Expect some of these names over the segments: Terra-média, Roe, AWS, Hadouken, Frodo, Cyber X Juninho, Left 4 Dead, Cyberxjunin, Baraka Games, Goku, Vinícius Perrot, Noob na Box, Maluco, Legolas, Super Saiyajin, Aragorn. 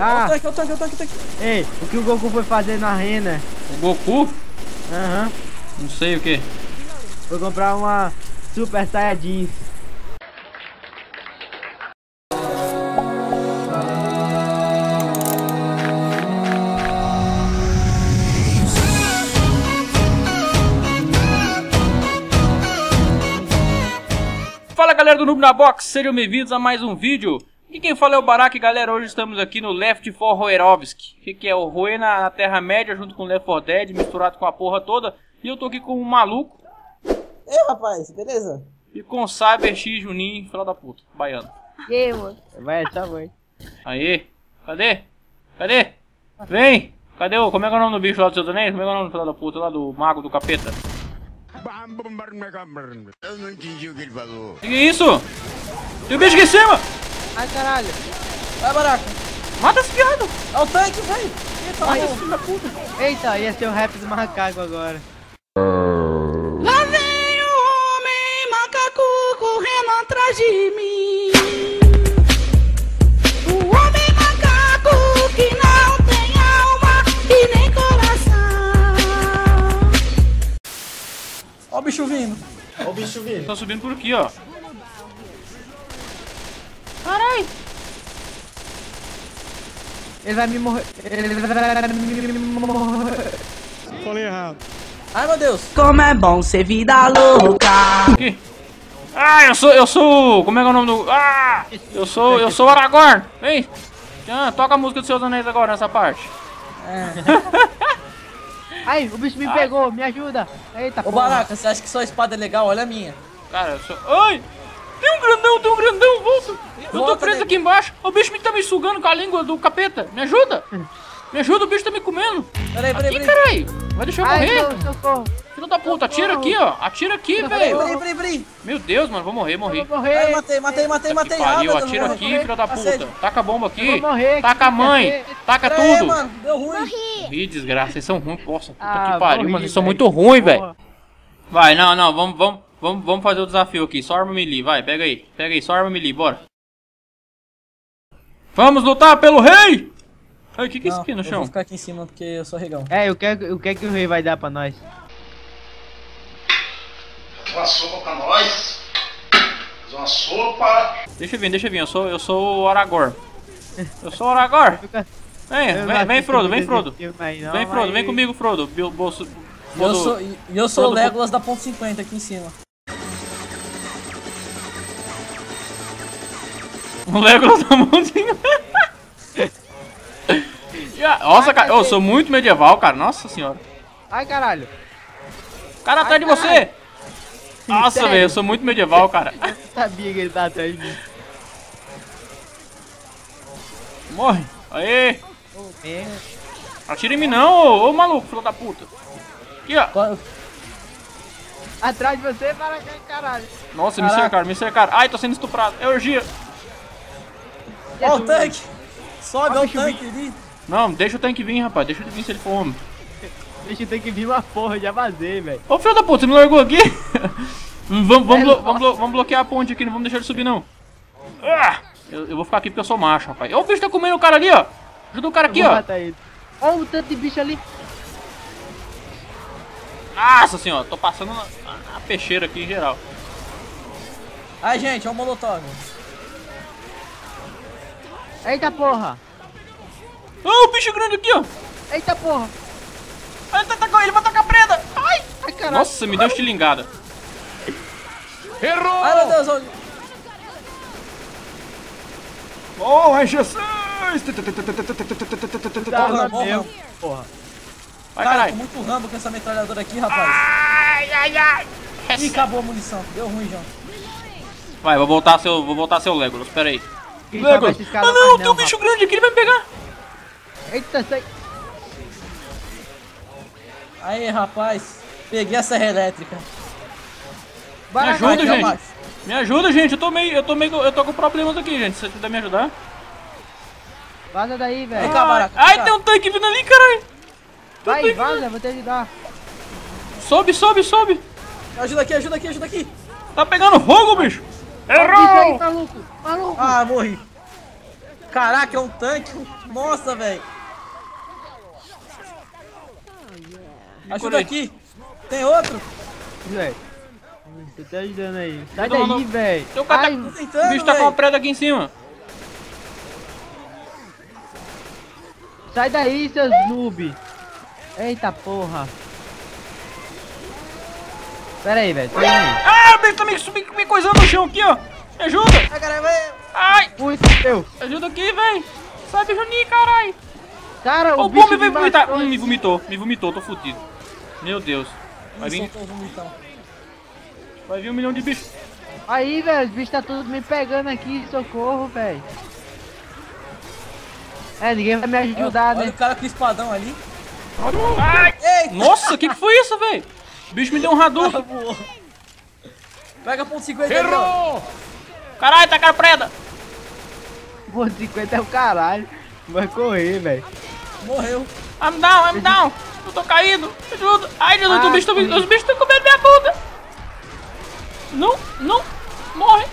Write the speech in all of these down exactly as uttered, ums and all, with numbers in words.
Ah. Eu tô aqui, eu tô aqui, eu tô aqui, eu tô aqui. Ei, o que o Goku foi fazer na rena? O Goku? Aham. Uhum. Não sei o que. Foi comprar uma Super Saiyajin. Fala galera do Noob na Box, sejam bem-vindos a mais um vídeo. E quem fala é o Baraka, galera. Hoje estamos aqui no Left four Roerovsky, que, que é o Roe na, na Terra-média junto com o Left four Dead, misturado com a porra toda. E eu tô aqui com um maluco. Ei, rapaz, beleza? E com o Cyber X Juninho, filho da puta, baiano. E aí, mano? Vai, tá bom. Aí, cadê? Cadê? Vem! Cadê o... Como é que é o nome do bicho lá do seu também? Como é que é o nome do filho da puta lá do mago do capeta? Eu não entendi o que ele falou. Que isso? Tem um bicho aqui em cima! Ai, caralho. Vai, Baraka. Mata esse piado. É o tanque, velho. Mata esse filho da puta. Eita, ia ser o rap do macaco agora. Lá vem o homem macaco correndo atrás de mim. O homem macaco que não tem alma e nem coração. Ó o bicho vindo. Ó o bicho vindo. Tá subindo por aqui, ó. Caralho! Ele vai me morrer. Ele vai me morrer. Falei errado. Ai meu Deus! Como é bom ser vida louca! Aqui. Ah, eu sou. Eu sou. Como é que é o nome do. Ah! Eu sou. Eu sou o Aragorn! Vem! Ah, toca a música dos seus anéis agora nessa parte. É. Ai, o bicho me Ai. pegou, me ajuda! Eita! Ô Baraka, você acha que sua espada é legal? Olha a minha! Cara, eu sou. Ai! Tem um grandão, tem um grandão, volta! Eu tô preso aqui embaixo, o bicho me tá me sugando com a língua do capeta, me ajuda! Me ajuda, o bicho tá me comendo! Peraí, peraí, peraí! Caralho, vai deixar eu morrer! Filho da puta, atira aqui, ó! Atira aqui, velho! Peraí, peraí, peraí! Meu Deus, mano, vou morrer, morri! Matei, matei, matei, matei! Pariu, atira aqui, filho da puta! Taca a bomba aqui! Taca a mãe! Taca tudo! Deu ruim! Ih, desgraça, vocês são ruins, poxa, puta que pariu, mano, vocês são muito ruins, velho! Vai, não, não, vamos, vamos, vamos, vamos fazer o desafio aqui, só arma melee, vai, pega aí, pega aí, só arma melee, bora! Vamos lutar pelo rei! Ai, o que que é isso aqui no chão? Eu vou ficar aqui em cima porque eu sou regão. É, o que é que o rei vai dar pra nós? Uma sopa pra nós! Uma sopa! Deixa eu vir, deixa eu vir, eu sou, eu sou o Aragorn. Eu sou o Aragorn! Vem, vem, vem Frodo, vem Frodo! Vem Frodo, vem comigo Frodo! Meu bolso... Eu sou, eu sou o Legolas da ponto cinquenta aqui em cima. O Legolas da ponto cinquenta? Nossa, cara, eu sou muito medieval, cara. Nossa senhora. Ai, caralho. Cara, atrás de você. Nossa, velho, eu sou muito medieval, cara. Eu sabia que ele tá atrás de mim. Morre. Aê. Atira em mim não, ô, ô maluco, filho da puta. Aqui, ó. Atrás de você, para cá, caralho. Nossa, caralho. Me cercaram, me cercaram. Ai, tô sendo estuprado. É orgia. Ó o tanque. Sobe, ó o tanque ali. Não, deixa o tanque vir, rapaz. Deixa ele vir se ele for homem. Deixa o tanque vir uma porra, já vazei, velho. Ô, filho da puta, você me largou aqui? vamos, vamos, blo vamos, blo vamos bloquear a ponte aqui, não vamos deixar ele subir, não. Ah, eu, eu vou ficar aqui porque eu sou macho, rapaz. Ó, o bicho tá comendo o cara ali, ó. Ajuda o cara aqui, ó. Ó o tanto de bicho ali. Nossa senhora, tô passando na, na peixeira aqui em geral. Ai, gente, é um molotov. Eita porra. Oh, o bicho grande aqui, ó. Eita porra. Ele tá atacando, ele vai atacar a prenda. Ai, ai caralho. Nossa, me deu estilingada. Errou. Ai, meu Deus. Oh, é Jesus. Porra, porra. Porra. Vai, cara, tô muito rambo com essa metralhadora aqui, rapaz. Ai, ai, ai. Ih, acabou a munição. Deu ruim, João. Vai, vou voltar seu, vou voltar seu Legolas, pera aí. Legolas. Ah, não, tem um bicho grande aqui, ele vai me pegar. Eita, sai. Aí, rapaz. Peguei a serra elétrica. Me ajuda, gente. Me ajuda, gente. Eu tô meio, eu tô meio, eu tô com problemas aqui, gente. Se você puder me ajudar. Vaza daí, velho. Ai, tem um tanque vindo ali, caralho. Vai, vaza, vou te ajudar. Sobe, sobe, sobe. Ajuda aqui, ajuda aqui, ajuda aqui. Tá pegando fogo, bicho. Errou! Aí, maluco, maluco. Ah, morri. Caraca, é um tanque. Nossa, velho. Ajuda aqui. Tem outro? Véi. Você tá ajudando aí. Sai daí, não... velho. O, tá... o bicho tá com uma preda aqui em cima. Sai daí, seus noob. Eita porra. Pera aí, velho. Ah, o bicho tá me, me, me coisando no chão aqui, ó. Me ajuda. Ai, caralho. Ai. Ui, meu. Ajuda aqui, velho. Sai, bicho Juninho, caralho. Cara, o, o bicho me vomitar. Hum, me vomitou. Me vomitou, tô fudido. Meu Deus. Vai vir. Vai vir um milhão de bichos. Aí, velho, os bichos tá tudo me pegando aqui. Socorro, velho. É, ninguém vai me ajudar, olha, né? Olha o cara com espadão ali. Ai. Eita. Nossa, o que, que foi isso, velho? O bicho me deu um Hadouken. Pega ponto cinquenta. Errou! Caralho, tá cara preda. Ponto cinquenta é o caralho. Vai correr, velho. Morreu. I'm down, I'm down. Eu tô caindo. Ajuda. Ai, Jesus, ah, os bichos estão bicho comendo minha bunda. Não, não. Morre.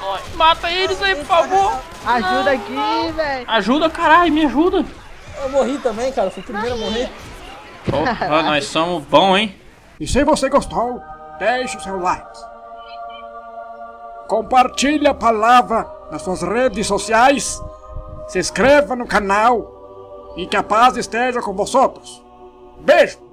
Morre. Mata eles aí, por favor. Ajuda aqui, velho. Ajuda, caralho, me ajuda. Eu morri também, cara. Eu fui o primeiro a morrer. Opa, nós somos bons, hein? E se você gostou, deixe o seu like. Compartilhe a palavra nas suas redes sociais. Se inscreva no canal. E que a paz esteja com vós outros. Beijo!